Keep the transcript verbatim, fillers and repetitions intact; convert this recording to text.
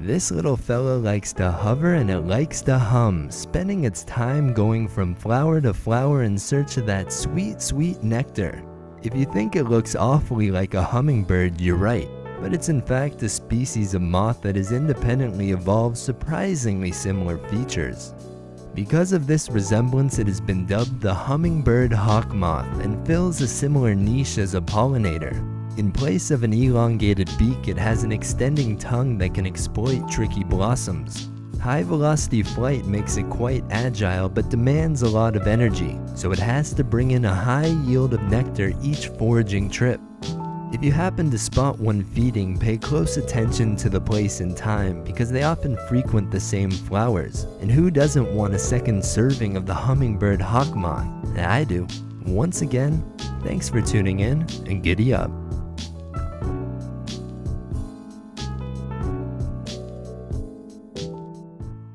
This little fella likes to hover and it likes to hum, spending its time going from flower to flower in search of that sweet, sweet nectar. If you think it looks awfully like a hummingbird, you're right, but it's in fact a species of moth that has independently evolved surprisingly similar features. Because of this resemblance, it has been dubbed the hummingbird hawk-moth and fills a similar niche as a pollinator. In place of an elongated beak, it has an extending tongue that can exploit tricky blossoms. High-velocity flight makes it quite agile but demands a lot of energy, so it has to bring in a high yield of nectar each foraging trip. If you happen to spot one feeding, pay close attention to the place and time because they often frequent the same flowers. And who doesn't want a second serving of the hummingbird hawk-moth? I do. Once again, thanks for tuning in and giddy up.